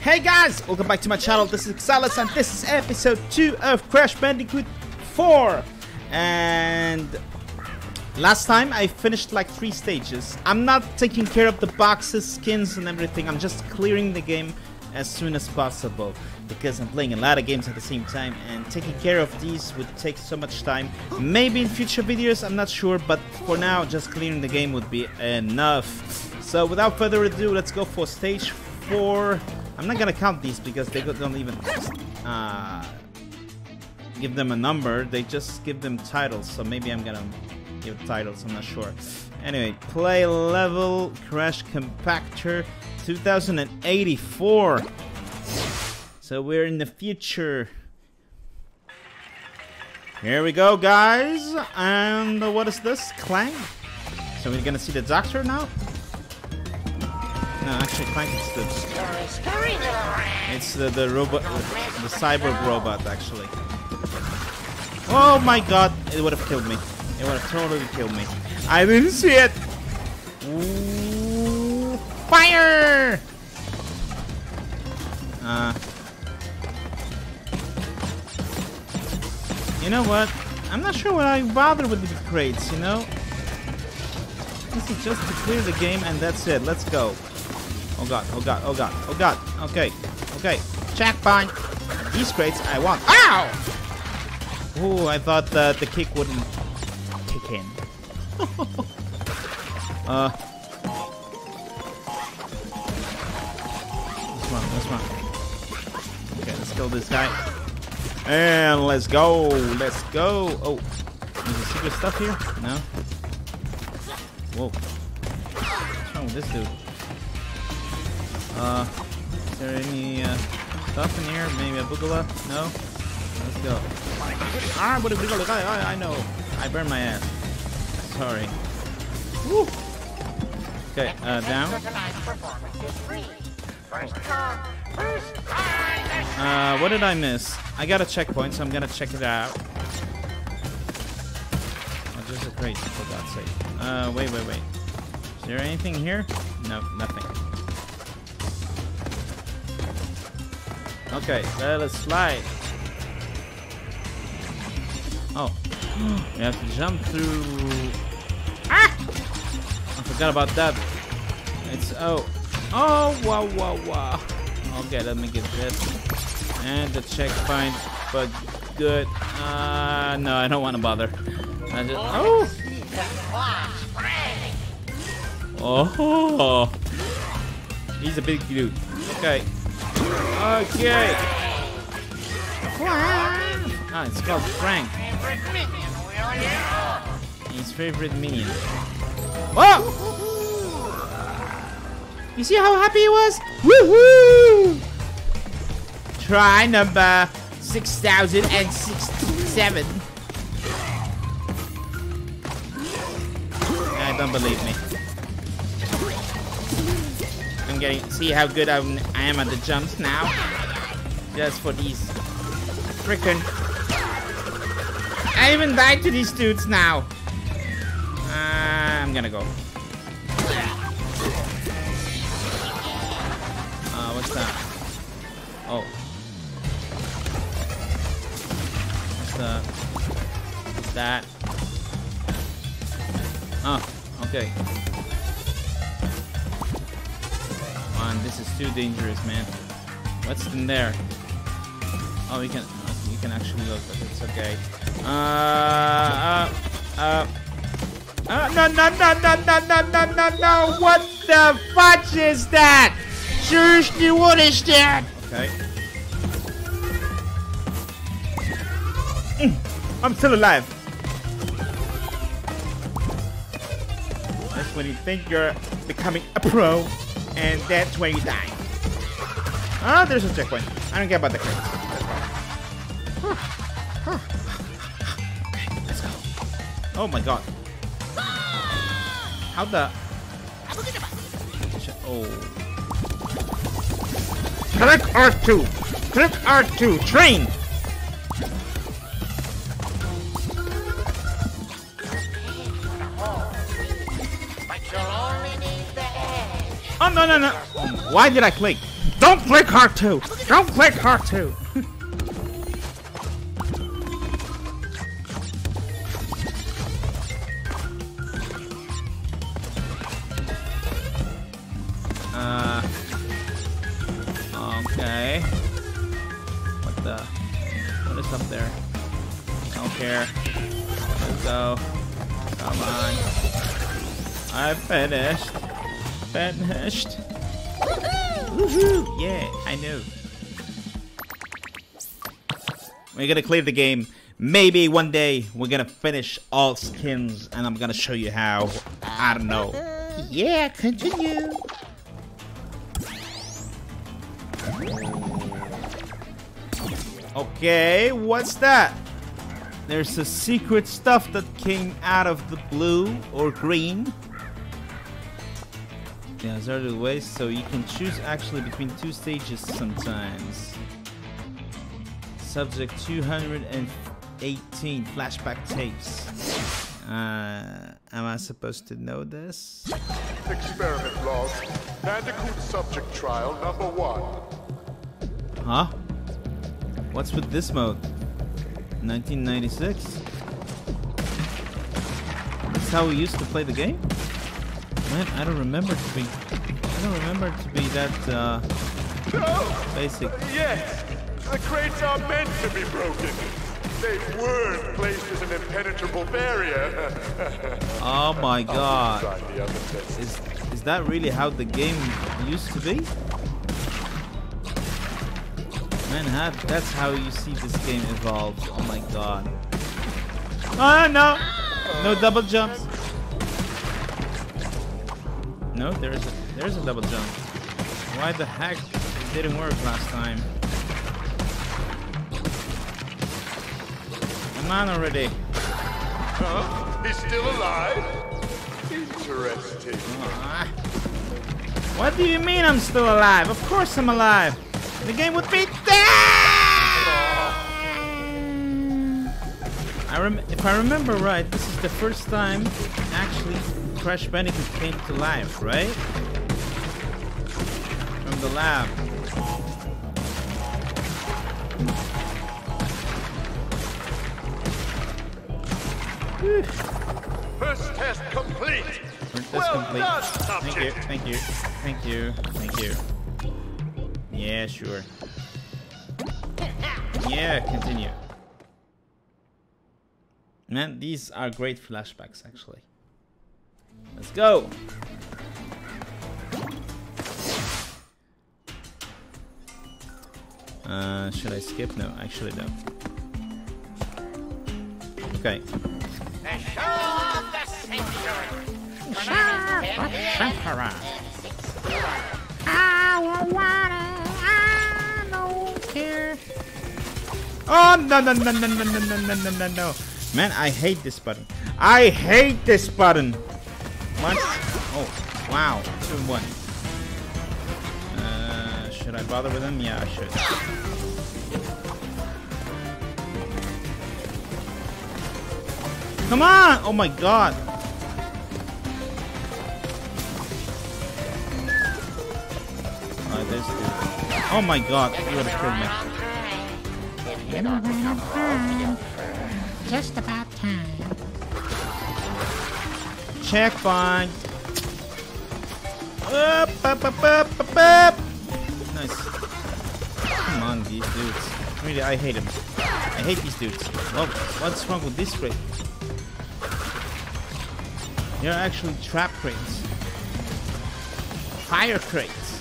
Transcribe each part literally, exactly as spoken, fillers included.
Hey guys, welcome back to my channel. This is Xalyth and this is episode two of Crash Bandicoot four. And last time I finished like three stages. I'm not taking care of the boxes, skins and everything. I'm just clearing the game as soon as possible because I'm playing a lot of games at the same time, and taking care of these would take so much time. Maybe in future videos, I'm not sure, but for now just clearing the game would be enough. So without further ado, let's go for stage four. I'm not gonna count these because they don't even uh, give them a number, they just give them titles, so maybe I'm gonna give titles, I'm not sure. Anyway, play level Crash Compactor two thousand eighty-four. So we're in the future. Here we go, guys. And what is this? Clank? So we're gonna see the doctor now? No, actually Clank is the... It's the, the robot, the cyborg robot, actually. Oh my god, it would have killed me. It would have totally killed me. I didn't see it! Ooh, fire! Uh, you know what? I'm not sure why I bother with the crates, you know? This is just to clear the game and that's it. Let's go. Oh god, oh god, oh god, oh god. Okay, okay. Checkpoint. These crates I want. Ow! Ooh, I thought that the kick wouldn't kick in. uh. Let's run, let's run. Okay, let's kill this guy. And let's go, let's go. Oh, is there secret stuff here? No. Whoa. What's wrong with this dude? Uh, is there any uh, stuff in here? Maybe a boogaloo? No? Let's go. Ah, what a boogaloo! I, I know. I burned my ass. Sorry. Woo! Okay, uh, down. Uh, what did I miss? I got a checkpoint, so I'm gonna check it out. Oh, there's a crate, for God's sake. Uh, wait, wait, wait. Is there anything here? No, nothing. Okay, let us slide. Oh, we have to jump through. Ah! I forgot about that. It's oh, oh, wow, wow, wow. Okay, let me get this and the checkpoint. But good. Uh, no, I don't want to bother. I just oh. Oh, he's a big dude. Okay. Okay. Ah, it's called Frank. His favorite minion. Oh! You see how happy he was? Woohoo! Try number six thousand sixty-seven. I don't believe me. I'm getting. See how good I'm, I am at the jumps now? Just for these. Frickin'. I even died to these dudes now. Uh, I'm gonna go. Uh, what's that? Oh. What's the? What's that? Oh. Okay. This is too dangerous, man. What's in there? Oh, we can we can actually look, but it's okay. Uh, uh, uh, uh, no, no, no, no, no, no, no, no, no! What the fudge is that? Seriously, what is that? Okay. Mm, I'm still alive. That's when you think you're becoming a pro. And that's where you die. Ah, oh, there's a checkpoint. I don't care about the crates. Huh. Huh. Okay, let's go. Oh my god. How the... Oh. Click R two. Click R two. Train! No, no, no. Why did I click? Don't click R two! Don't click R two! uh... Okay... What the... What is up there? I don't care. Let's go. Come on. I finished. Finished. Woohoo! Yeah, I knew. We're gonna clear the game. Maybe one day we're gonna finish all skins and I'm gonna show you how. I don't know. Yeah, continue. Okay, what's that? There's a secret stuff that came out of the blue or green. Yeah, those are the ways, so you can choose actually between two stages sometimes. Subject two eighteen flashback tapes. Uh, am I supposed to know this? Experiment log. Bandicoot subject trial number one. Huh? What's with this mode? nineteen ninety-six? That's how we used to play the game? Man, I don't remember to be. I don't remember to be that uh, no. basic. Uh, yes, the crates are meant to be broken. They were placed as an impenetrable barrier. Oh my God! Is is that really how the game used to be? Man, how, that's how you see this game evolve. Oh my God! Ah no! No double jumps. No, there is a there is a double jump. Why the heck it didn't work last time? Come on already. Huh? He's still alive? Interesting. Aww. What do you mean I'm still alive? Of course I'm alive. The game would be dead. I rem if I remember right, this is the first time actually Crash Bandicoot came to life, right? From the lab. First test complete. First test well complete. Done, thank you, thank you, thank you, thank you. Yeah, sure. Yeah, continue. Man, these are great flashbacks, actually. Let's go. Uh, should I skip? No, actually no. Okay. The show of the century. I want water. I don't care. Oh no no no no no no no no no no! Man, I hate this button. I hate this button. Once. Oh, wow. Two and one. Uh, should I bother with him? Yeah, I should. Come on! Oh my God. Oh, there's two. Oh my God. You would have killed me. Time. Just about time. Checkpoint. Up, up, up, up, up, up. Nice. Come on, these dudes. Really, I hate them. I hate these dudes. Whoa, what's wrong with this crate? They're actually trap crates. Fire crates.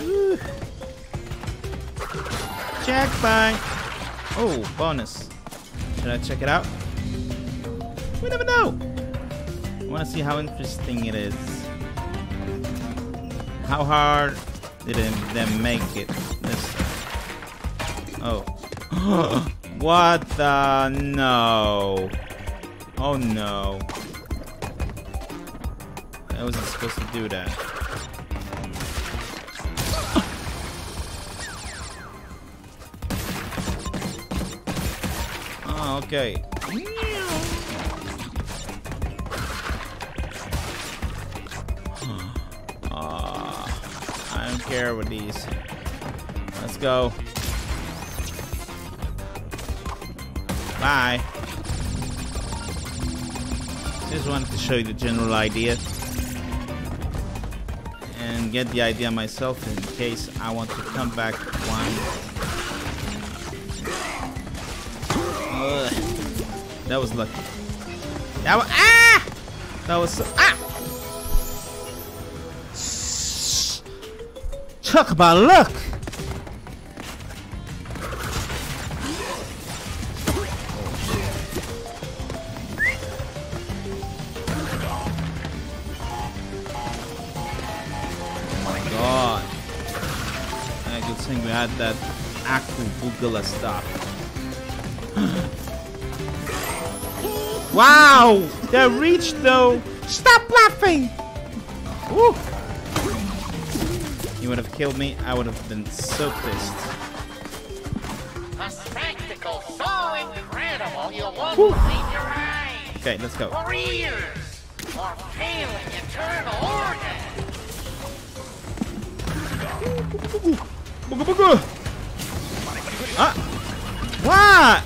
Woo. Checkpoint. Oh, bonus. Should I check it out? We never know. I want to see how interesting it is. How hard did them make it? This. Oh. What the? No. Oh no. I wasn't supposed to do that. Oh, okay. care with these. Let's go. Bye. Just wanted to show you the general idea and get the idea myself in case I want to come back one. Ugh. That was lucky. That was ah. That was ah. Talk about luck. That Aku Bugala stuff. Wow! That reach though! Stop laughing! Woo. You would have killed me, I would have been so pissed. A spectacle so incredible you won't believe your eyes. Okay, let's go. Or ears, or failing internal organs. Booga booga! Ah! What?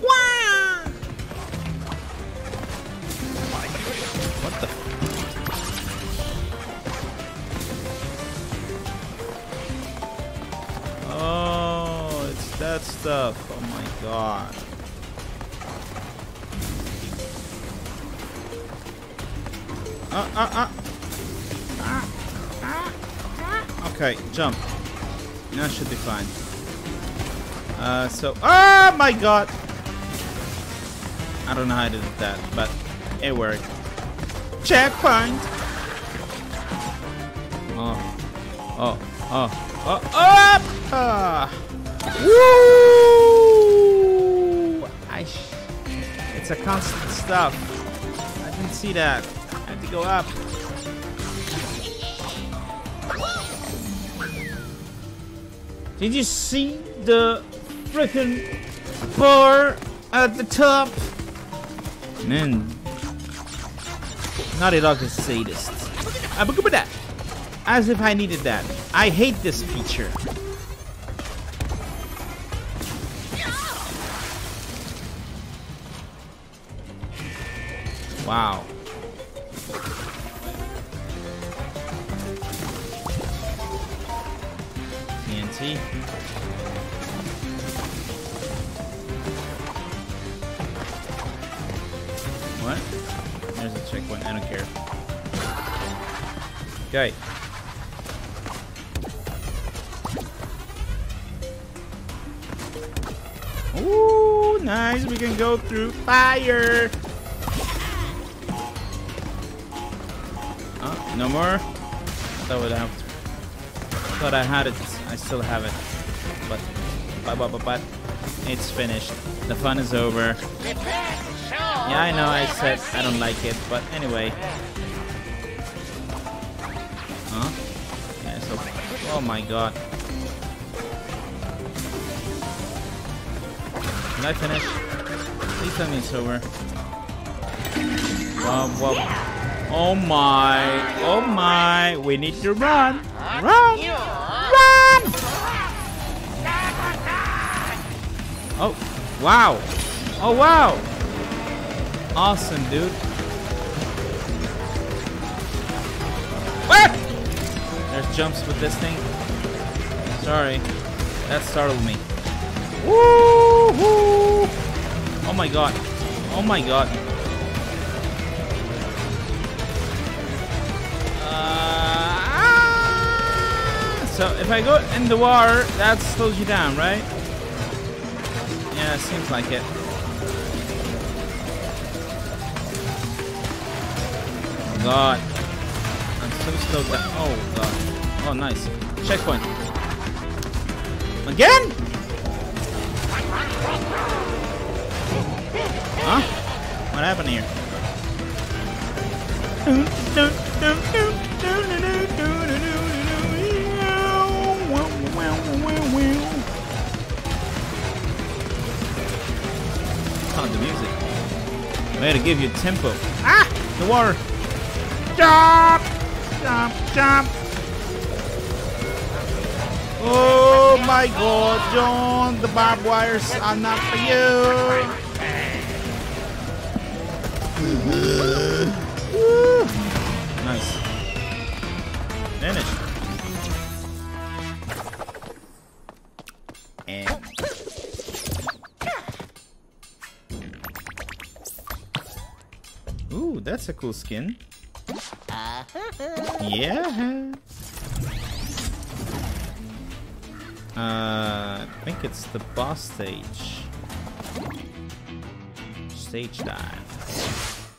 What? What the? Oh, it's that stuff. Oh my god. Ah, ah, ah. Okay, jump. That should be fine. Uh, so, oh my god! I don't know how I did that, but it worked. Checkpoint! Oh, oh, oh, oh, oh! Ah. Woo! I sh it's a constant stuff. I didn't see that. I had to go up. Did you see the frickin' bar at the top? Man. Naughty Dog is sadist. As if I needed that. I hate this feature. Wow. T N T. What? There's a checkpoint. I don't care. Okay. Ooh, nice. We can go through fire. Oh, no more. That would have. Thought I had it. I still have it, but but but but, but it's finished. The fun is over. Yeah, I know. I said I don't like it, but anyway. Huh? Yeah, so, oh my god. Did I finish? Please tell me it's over. Whoa, whoa. Oh my! Oh my! We need to run. Run! Run! Oh, wow! Oh, wow! Awesome, dude. What? There's jumps with this thing. Sorry. That startled me. Woo-hoo! Oh my god. Oh my god. So if I go in the water, that slows you down, right? Yeah, it seems like it. Oh god. I'm so slowed down. Oh god. Oh nice. Checkpoint. Again? Huh? What happened here? Oh, the music. Way to give you tempo. Ah! The water. Stop! Jump, jump. Oh my god, John, the barbed wires are not for you. Nice. Finish. And ooh, that's a cool skin. Yeah. Uh, I think it's the boss stage. Stage dive.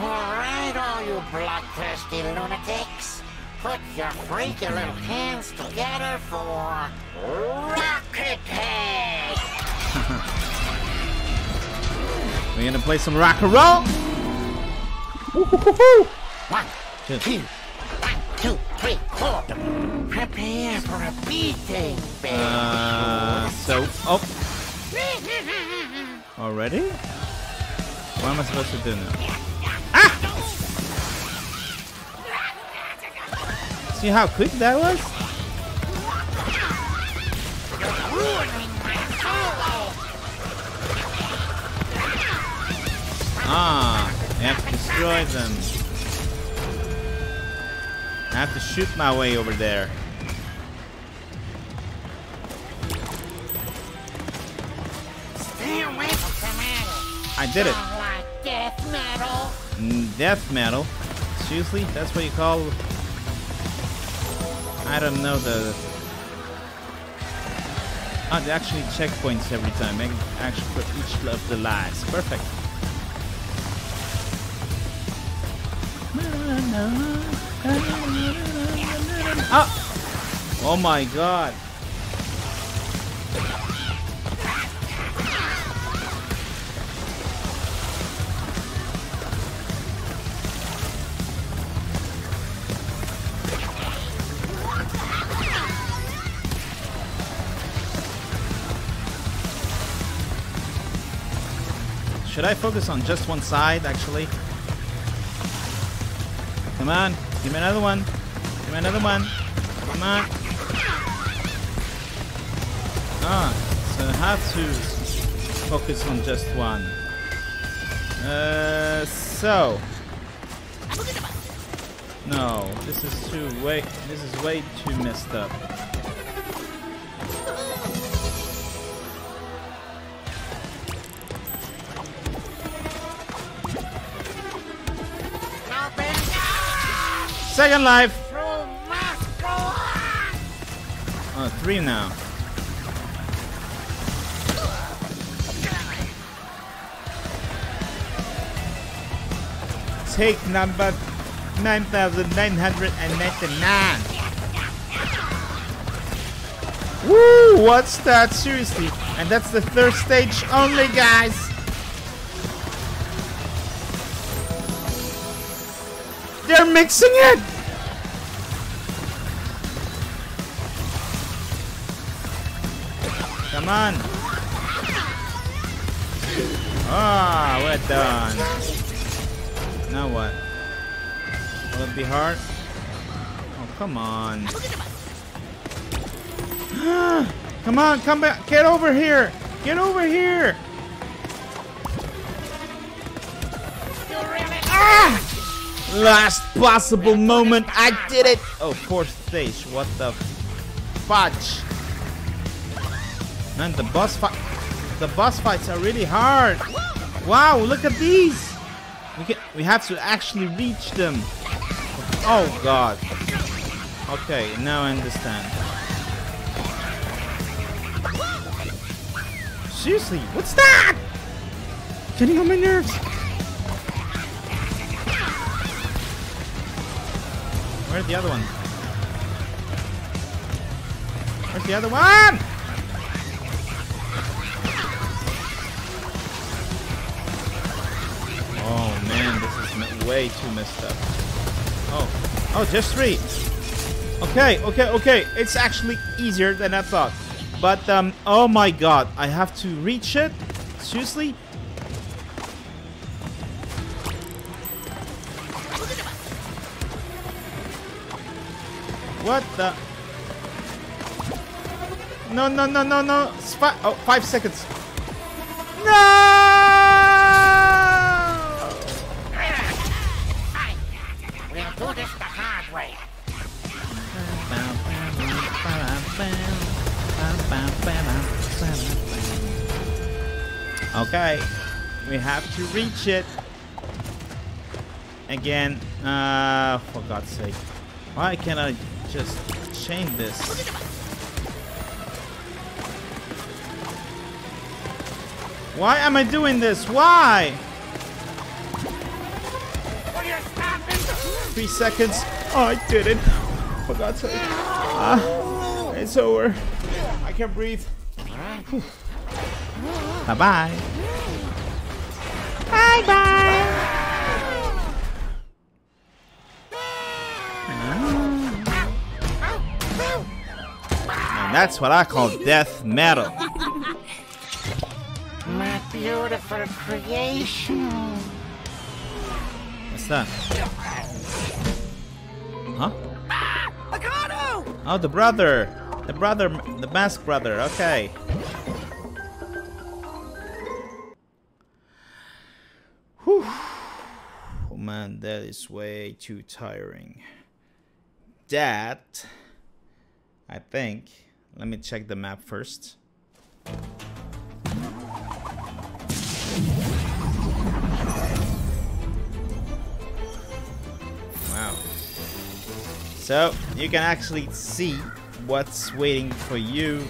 Alright, all you bloodthirsty lunatics. Put your freaky little hands together for Rocket Hand! We're gonna play some rock and roll! Woo-hoo-hoo-hoo! One, two, two, one, two, three, four. Prepare for a beating, baby. Uh, so, oh. Already? What am I supposed to do now? Ah! See how quick that was? You're ruining my solo. Ah, I have to destroy them. I have to shoot my way over there. Stay away from metal. I did it. Like death metal. Mm, death metal? Seriously? That's what you call? I don't know the. Oh, they actually checkpoints every time. Actually, for each of the lives. Perfect. Oh! Oh my god! Should I focus on just one side, actually? Come on, give me another one. Give me another one. Come on. Ah, so I have to focus on just one. Uh, so. No, this is too way. This is way too messed up. Second life! Oh, three now. Take number nine thousand nine hundred ninety-nine. Woo! What's that? Seriously? And that's the third stage only, guys! They're mixing it! Come on! Ah, oh, we're done. Now what? Will it be hard? Oh, come on. Come on, come back! Get over here! Get over here! Last possible moment, I did it! Oh, fourth stage, what the fudge? Man, the boss fight, the boss fights are really hard. Wow, look at these! We can, we have to actually reach them. Oh god. Okay, now I understand. Seriously, what's that? Getting on my nerves. Where's the other one? Where's the other one? Oh man, this is way too messed up. Oh, oh, just three. Okay, okay, okay. It's actually easier than I thought. But um, oh my god, I have to reach it? Seriously? What the? No, no, no, no, no. It's fi oh, five seconds. No! We'll do this the hard way. Okay, we have to reach it again. Uh, for God's sake, why can't I just change this? Why am I doing this? Why? Three seconds. Oh, I did it. For God's sake. Uh, it's over. I can't breathe. Whew. Bye bye. Bye bye. And that's what I call death metal. My beautiful creation. What's that? Huh? Oh, the brother. The brother. The mask brother. Okay. Whew. Oh man, that is way too tiring. That, I think, let me check the map first. Wow. So, you can actually see what's waiting for you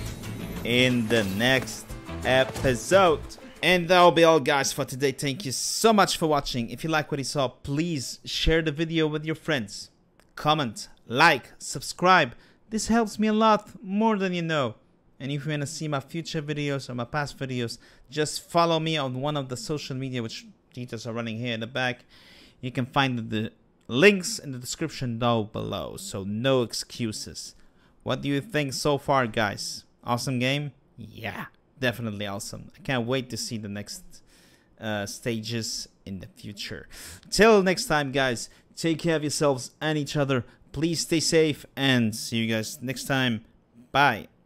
in the next episode. And that'll be all, guys, for today. Thank you so much for watching. If you like what you saw, please share the video with your friends. Comment, like, subscribe. This helps me a lot, more than you know. And if you want to see my future videos or my past videos, just follow me on one of the social media, which details are running here in the back. You can find the links in the description down below, so no excuses. What do you think so far, guys? Awesome game? Yeah. Definitely awesome. I can't wait to see the next uh, stages in the future. Till next time, guys, take care of yourselves and each other. Please stay safe and see you guys next time. Bye.